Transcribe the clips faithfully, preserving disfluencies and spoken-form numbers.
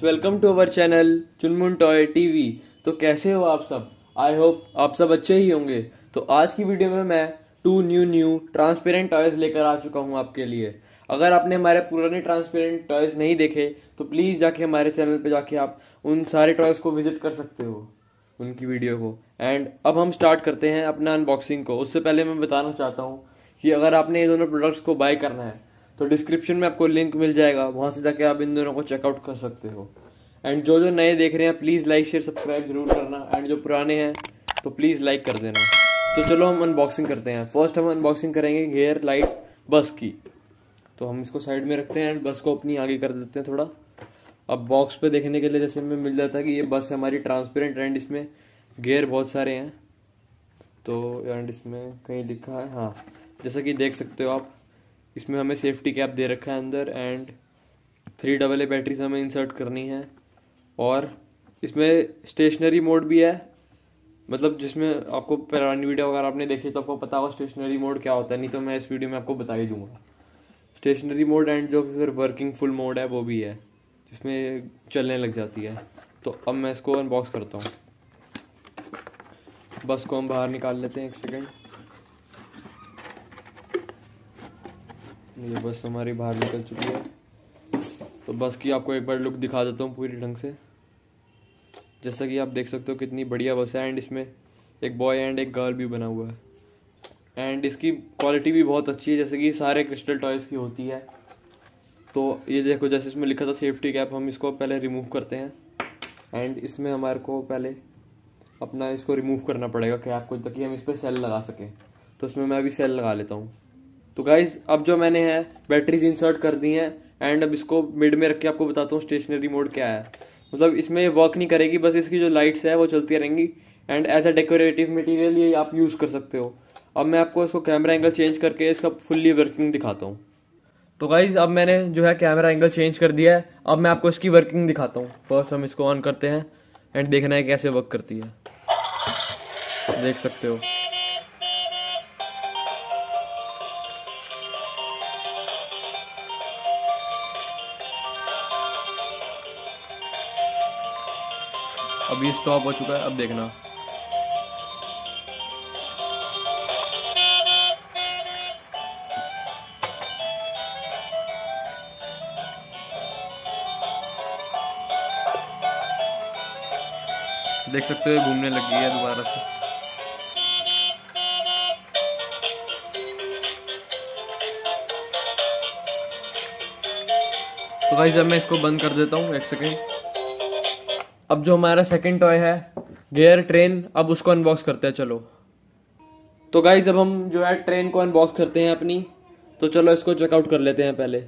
Friends, welcome to our channel Chunmun toy TV. तो कैसे हो आप सब? आई होप आप सब अच्छे ही होंगे। तो आज की वीडियो में मैं two new new transparent toys लेकर आ चुका हूं आपके लिए। अगर आपने हमारे पुराने ट्रांसपेरेंट टॉयज नहीं देखे तो प्लीज जाके हमारे चैनल पे जाके आप उन सारे टॉयज को विजिट कर सकते हो, उनकी वीडियो को। एंड अब हम स्टार्ट करते हैं अपना अनबॉक्सिंग को। उससे पहले मैं बताना चाहता हूँ कि अगर आपने ये दोनों प्रोडक्ट्स को बाय करना है तो डिस्क्रिप्शन में आपको लिंक मिल जाएगा, वहां से जाके आप इन दोनों को चेकआउट कर सकते हो। एंड जो जो नए देख रहे हैं प्लीज़ लाइक शेयर सब्सक्राइब जरूर करना, एंड जो पुराने हैं तो प्लीज़ लाइक कर देना। तो चलो हम अनबॉक्सिंग करते हैं। फर्स्ट हम अनबॉक्सिंग करेंगे गेयर लाइट बस की। तो हम इसको साइड में रखते हैं एंड बस को अपनी आगे कर देते हैं थोड़ा। अब बॉक्स पर देखने के लिए जैसे हमें मिल जाता है कि ये बस हमारी ट्रांसपेरेंट एंड इसमें गेयर बहुत सारे हैं। तो एंड इसमें कहीं लिखा है, हाँ, जैसा कि देख सकते हो आप, इसमें हमें सेफ्टी कैप दे रखा है अंदर। And three double A batteries हमें इंसर्ट करनी है, और इसमें स्टेशनरी मोड भी है। मतलब जिसमें आपको पुरानी वीडियो अगर आपने देखी तो आपको पता होगा स्टेशनरी मोड क्या होता है, नहीं तो मैं इस वीडियो में आपको बता ही दूंगा स्टेशनरी मोड। एंड जो फिर वर्किंग फुल मोड है वो भी है, जिसमें चलने लग जाती है। तो अब मैं इसको अनबॉक्स करता हूँ। बस को हम बाहर निकाल लेते हैं, एक सेकेंड। ये बस हमारी बाहर निकल चुकी है। तो बस की आपको एक बार लुक दिखा देता हूँ पूरी ढंग से। जैसा कि आप देख सकते हो कितनी बढ़िया बस है, एंड इसमें एक बॉय एंड एक गर्ल भी बना हुआ है। एंड इसकी क्वालिटी भी बहुत अच्छी है, जैसे कि सारे क्रिस्टल टॉयज़ की होती है। तो ये देखो, जैसे इसमें लिखा था सेफ्टी कैप, हम इसको पहले रिमूव करते हैं। एंड इसमें हमारे को पहले अपना इसको रिमूव करना पड़ेगा कैप को, ताकि हम इस पर सेल लगा सकें। तो उसमें मैं अभी सेल लगा लेता हूँ। तो गाइज़, अब जो मैंने है बैटरीज इंसर्ट कर दी हैं। एंड अब इसको मिड में रख के आपको बताता हूँ स्टेशनरी मोड क्या है। मतलब इसमें वर्क नहीं करेगी, बस इसकी जो लाइट्स है वो चलती रहेंगी। And as a decorative material ये आप यूज़ कर सकते हो। अब मैं आपको इसको कैमरा एंगल चेंज करके इसका फुल्ली वर्किंग दिखाता हूँ। तो गाइज़, अब मैंने जो है कैमरा एंगल चेंज कर दिया है। अब मैं आपको इसकी वर्किंग दिखाता हूँ। फर्स्ट हम इसको ऑन करते हैं एंड देखना है कैसे वर्क करती है। देख सकते हो, अब ये स्टॉप हो चुका है। अब देखना, देख सकते हो घूमने लग गई है दोबारा से। तो गाइस, अब मैं इसको बंद कर देता हूँ, एक सेकेंड। अब जो हमारा सेकंड टॉय है गियर ट्रेन, अब उसको अनबॉक्स करते हैं। चलो, तो गाइज अब हम जो है ट्रेन को अनबॉक्स करते हैं अपनी। तो चलो इसको चेकआउट कर लेते हैं पहले।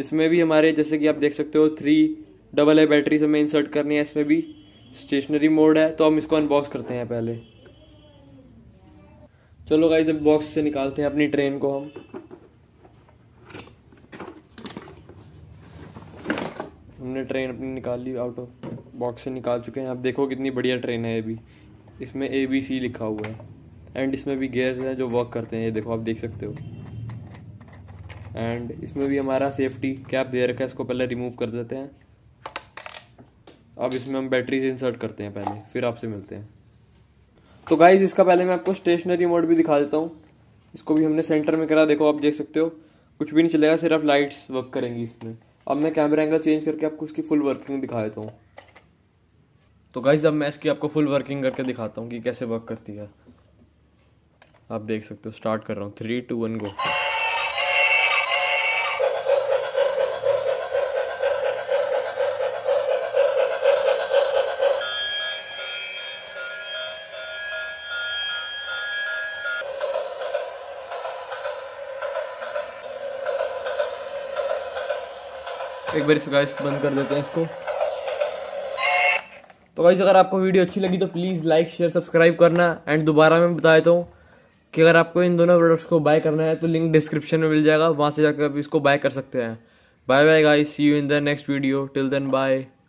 इसमें भी हमारे, जैसे कि आप देख सकते हो, थ्री डबल ए बैटरी हमें इंसर्ट करनी है। इसमें भी स्टेशनरी मोड है, तो हम इसको अनबॉक्स करते हैं पहले। चलो गाइज, अब बॉक्स से निकालते हैं अपनी ट्रेन को हम। हमने ट्रेन अपनी निकाल ली, आउट ऑफ बॉक्स से निकाल चुके हैं। आप देखो कितनी बढ़िया ट्रेन है ये भी। इसमें ए बी सी लिखा हुआ है, एंड इसमें भी गियर्स हैं जो वर्क करते हैं। ये देखो, आप देख सकते हो। एंड इसमें भी हमारा सेफ्टी कैप दे रखा है, इसको पहले रिमूव कर देते हैं। अब इसमें हम बैटरीज इंसर्ट करते हैं पहले, फिर आपसे मिलते हैं। तो गाइज, इसका पहले मैं आपको स्टेशनरी मोड भी दिखा देता हूँ। इसको भी हमने सेंटर में करा, देखो आप देख सकते हो कुछ भी नहीं चलेगा, सिर्फ लाइट्स वर्क करेंगी इसमें। अब मैं कैमरा एंगल चेंज करके आपको इसकी फुल वर्किंग दिखा देता हूँ। तो गाइज, अब मैं इसकी आपको फुल वर्किंग करके दिखाता हूँ कि कैसे वर्क करती है। आप देख सकते हो, स्टार्ट कर रहा हूँ, थ्री टू वन गो। एक बार इस गाइज बंद कर देते हैं इसको। तो गाइस, अगर आपको वीडियो अच्छी लगी तो प्लीज़ लाइक शेयर सब्सक्राइब करना। एंड दोबारा मैं बता देता हूँ कि अगर आपको इन दोनों प्रोडक्ट्स को बाय करना है तो लिंक डिस्क्रिप्शन में मिल जाएगा, वहाँ से जाकर आप इसको बाय कर सकते हैं। Bye bye guys, see you in the next video. Till then bye.